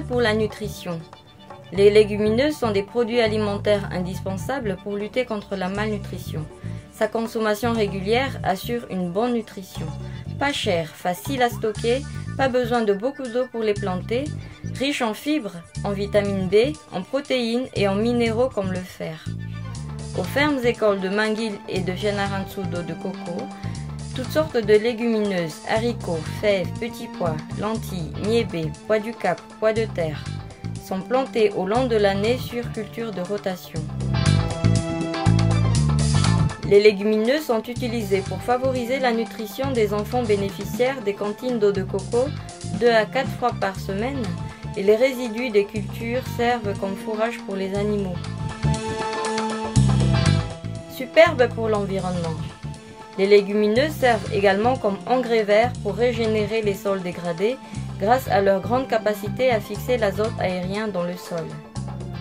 crucial pour la nutrition. Les légumineuses sont des produits alimentaires indispensables pour lutter contre la malnutrition. Sa consommation régulière assure une bonne nutrition. Pas cher, facile à stocker, pas besoin de beaucoup d'eau pour les planter, riche en fibres, en vitamine B, en protéines et en minéraux comme le fer. Aux fermes écoles de Manguil et de Génarantso d'Eau de Coco, toutes sortes de légumineuses, haricots, fèves, petits pois, lentilles, niébé, pois du Cap, pois de terre, sont plantées au long de l'année sur culture de rotation. Les légumineuses sont utilisées pour favoriser la nutrition des enfants bénéficiaires des cantines d'eau de coco 2 à 4 fois par semaine et les résidus des cultures servent comme fourrage pour les animaux. Superbe pour l'environnement. Les légumineuses servent également comme engrais vert pour régénérer les sols dégradés grâce à leur grande capacité à fixer l'azote aérien dans le sol.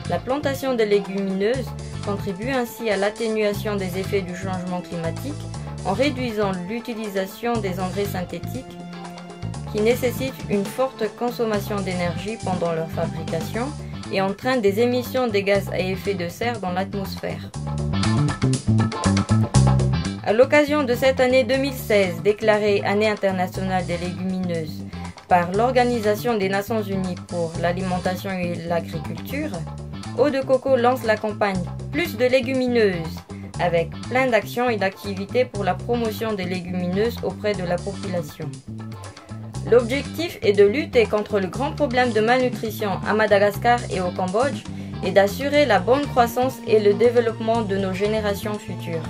La plantation des légumineuses contribue ainsi à l'atténuation des effets du changement climatique en réduisant l'utilisation des engrais synthétiques qui nécessitent une forte consommation d'énergie pendant leur fabrication et entraînent des émissions des gaz à effet de serre dans l'atmosphère. À l'occasion de cette année 2016, déclarée Année internationale des légumineuses par l'Organisation des Nations Unies pour l'alimentation et l'agriculture, Eau de Coco lance la campagne « Plus de légumineuses » avec plein d'actions et d'activités pour la promotion des légumineuses auprès de la population. L'objectif est de lutter contre le grand problème de malnutrition à Madagascar et au Cambodge et d'assurer la bonne croissance et le développement de nos générations futures.